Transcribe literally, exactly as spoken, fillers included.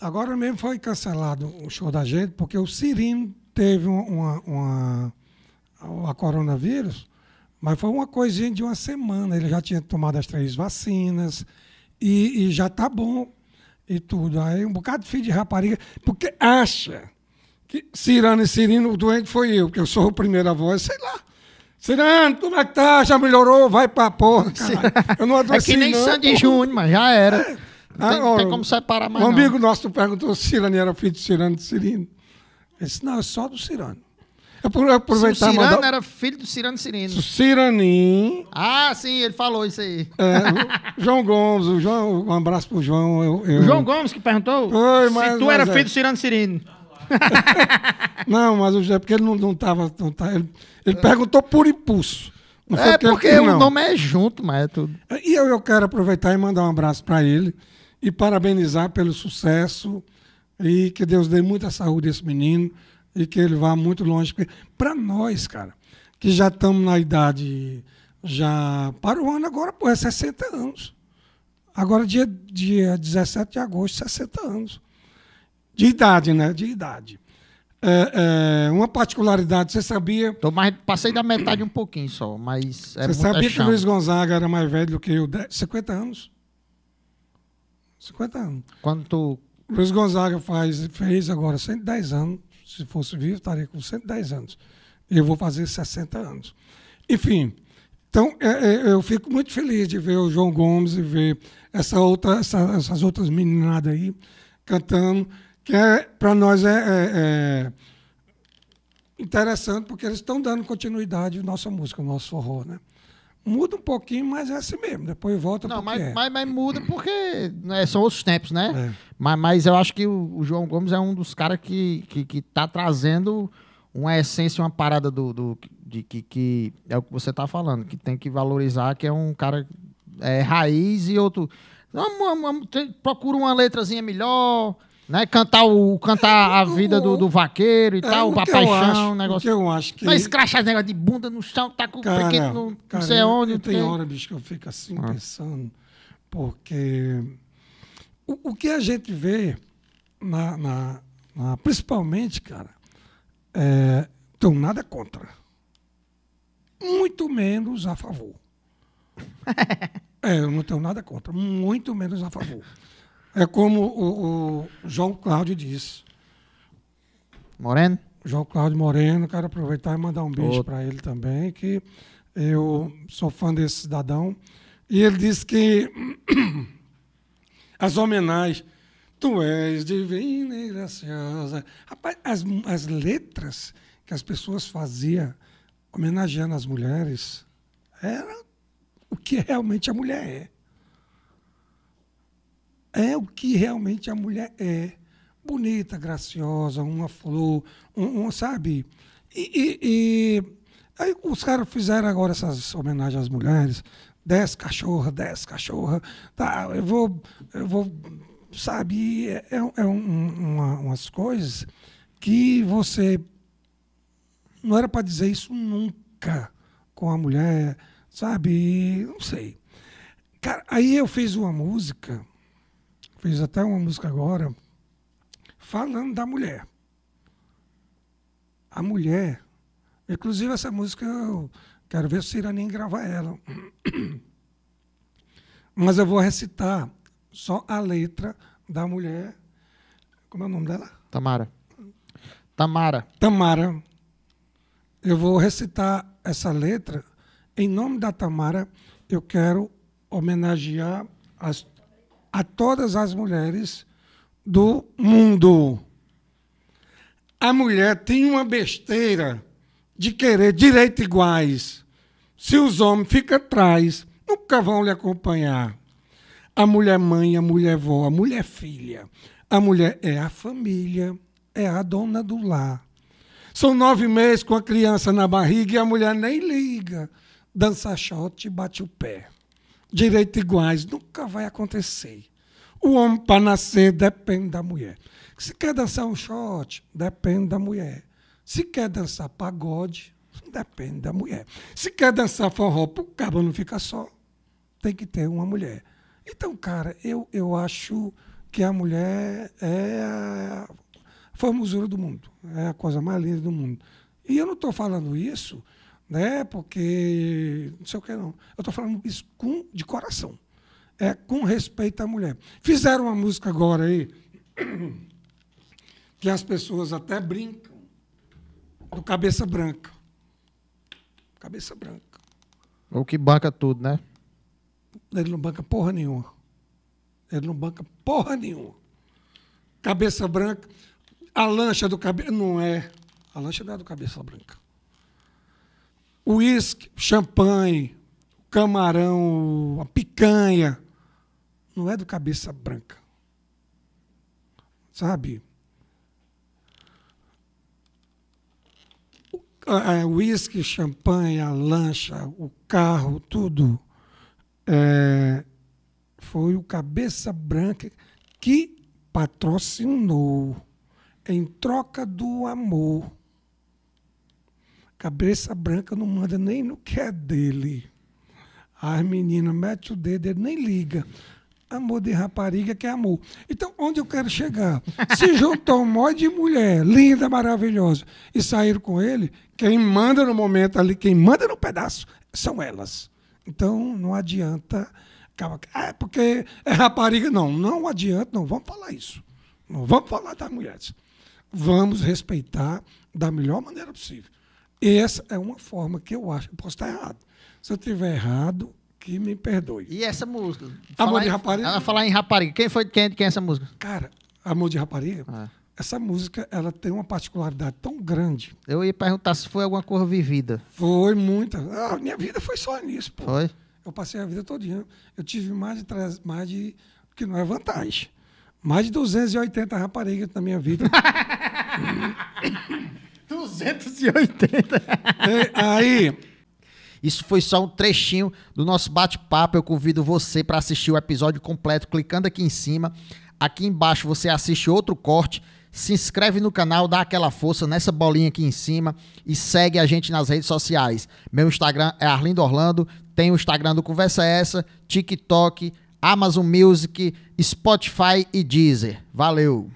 Agora mesmo foi cancelado o show da gente, porque o Sirino teve uma, uma, uma a coronavírus, mas foi uma coisinha de uma semana. Ele já tinha tomado as três vacinas e, e já está bom e tudo. Aí um bocado de filho de rapariga, porque acha que Sirano e Sirino, o doente foi eu, que eu sou o primeiro a voz, sei lá. Sirano, como é que tá? Já melhorou? Vai pra porra, caralho. Eu não adoeci, é que nem não, Sandy porra. Júnior, mas já era. Não tem, Agora, tem como separar mais. Um amigo não. nosso perguntou se Sirano era filho de Sirano e de Sirino. Ele disse, não, é só do Sirano. É por aproveitar. Se o Sirano mandar... era filho do Sirano e Sirino. Siraninho. Ah, sim, ele falou isso aí. É, o João Gomes, o João, um abraço pro João. Eu, eu... O João Gomes que perguntou Oi, mas, se tu mas, era mas, filho é. do Sirano e Sirino. Não, mas o é porque ele não, não tava. Não tá, ele ele é. perguntou por impulso. Não é porque, porque ele, o não. nome é junto, mas é tudo. E eu, eu quero aproveitar e mandar um abraço para ele e parabenizar pelo sucesso. E que Deus dê muita saúde a esse menino e que ele vá muito longe. Para nós, cara, que já estamos na idade. Já para o ano agora, pô, é sessenta anos. Agora, dia, dia dezessete de agosto, sessenta anos. De idade, né? De idade. É, é, uma particularidade, você sabia... Tô mais, passei da metade um pouquinho só, mas... Você sabia que o Luiz Gonzaga era mais velho do que eu? cinquenta anos. cinquenta anos. Quando tu... Luiz Gonzaga faz, fez agora cento e dez anos. Se fosse vivo, estaria com cento e dez anos. Eu vou fazer sessenta anos. Enfim, então é, é, eu fico muito feliz de ver o João Gomes e ver essa outra, essa, essas outras meninadas aí cantando. Que é, para nós é, é, é interessante, porque eles estão dando continuidade à nossa música, ao nosso forró, né? Muda um pouquinho, mas é assim mesmo, depois volta. Não, mas, é. mas, mas muda porque né, são outros tempos, né? É. Mas, mas eu acho que o, o João Gomes é um dos caras que está que, que trazendo uma essência, uma parada do, do, de que, que é o que você está falando, que tem que valorizar, que é um cara é, raiz e outro... Uma, uma, uma, tem, procura uma letrazinha melhor... Né? Cantar, o, cantar a vida do, do vaqueiro e é, tal, a paixão, o negócio. Eu acho que... Não escrachar esse negócio de bunda no chão, tá com o pequeno no, cara, não sei onde. Eu, eu tem hora, bicho, que eu fico assim ah. pensando, porque o, o que a gente vê, na, na, na, principalmente, cara, é, então nada contra. Muito menos a favor. É, eu não tenho nada contra, muito menos a favor. É como o, o João Cláudio disse. Moreno? João Cláudio Moreno, quero aproveitar e mandar um beijo para ele também, que eu sou fã desse cidadão. E ele disse que as homenagens, tu és divina e graciosa. Rapaz, as, as letras que as pessoas faziam homenageando as mulheres era o que realmente a mulher é. É o que realmente a mulher é. Bonita, graciosa, uma flor, um, um, sabe? E, e, e aí os caras fizeram agora essas homenagens às mulheres. Dez cachorras, dez cachorras. Tá, eu vou, eu vou sabe? É, é um, uma, umas coisas que você... Não era para dizer isso nunca com a mulher, sabe? Não sei. Cara, aí eu fiz uma música... Fiz até uma música agora falando da mulher. A mulher. Inclusive, essa música, eu quero ver se o Siraninho gravar ela. Mas eu vou recitar só a letra da mulher. Como é o nome dela? Tamara. Tamara. Tamara. Eu vou recitar essa letra. Em nome da Tamara, eu quero homenagear as... a todas as mulheres do mundo. A mulher tem uma besteira de querer direitos iguais. Se os homens ficam atrás, nunca vão lhe acompanhar. A mulher mãe, a mulher vó, a mulher filha. A mulher é a família, é a dona do lar. São nove meses com a criança na barriga e a mulher nem liga. Dança xote e bate o pé. Direitos iguais nunca vai acontecer. O homem para nascer depende da mulher. Se quer dançar um shot, depende da mulher. Se quer dançar pagode, depende da mulher. Se quer dançar forró, o cabo não fica só. Tem que ter uma mulher. Então, cara, eu, eu acho que a mulher é a formosura do mundo, é a coisa mais linda do mundo. E eu não estou falando isso, né, porque não sei o que não. Eu estou falando isso com, de coração, é com respeito à mulher. Fizeram uma música agora aí que as pessoas até brincam do Cabeça Branca. Cabeça Branca. O que banca tudo, né? Ele não banca porra nenhuma. Ele não banca porra nenhuma. Cabeça Branca. A lancha do Cabeça... Não é. A lancha não é do Cabeça Branca. O uísque, champanhe, camarão, a picanha, não é do Cabeça Branca. Sabe? O uísque, champanhe, a lancha, o carro, tudo... É, foi o Cabeça Branca que patrocinou em troca do amor. Cabeça Branca não manda nem no que é dele. As meninas metem o dedo, ele nem liga. Amor de rapariga que é amor. Então, onde eu quero chegar? Se juntou um monte de mulher linda, maravilhosa, e saíram com ele, quem manda no momento ali, quem manda no pedaço, são elas. Então, não adianta... É porque é rapariga. Não, não adianta, não vamos falar isso. Não vamos falar das mulheres. Vamos respeitar da melhor maneira possível. Essa é uma forma que eu acho. Eu posso estar errado. Se eu estiver errado, que me perdoe. E essa música? Amor de Rapariga? Ela falar em rapariga. Quem foi quem, quem é essa música? Cara, Amor de Rapariga... Ah. Essa música ela tem uma particularidade tão grande. Eu ia perguntar se foi alguma coisa vivida. Foi muita. Ah, minha vida foi só nisso. Pô. Foi? Eu passei a vida todinha. Eu tive mais de... Três, mais de que não é vantagem. Mais de duzentas e oitenta raparigas na minha vida. duzentas e oitenta? É, aí... Isso foi só um trechinho do nosso bate-papo. Eu convido você para assistir o episódio completo clicando aqui em cima. Aqui embaixo você assiste outro corte, se inscreve no canal, dá aquela força nessa bolinha aqui em cima e segue a gente nas redes sociais. Meu Instagram é Arlindo Orlando, tem o Instagram do Conversa Essa, TikTok, Amazon Music, Spotify e Deezer. Valeu!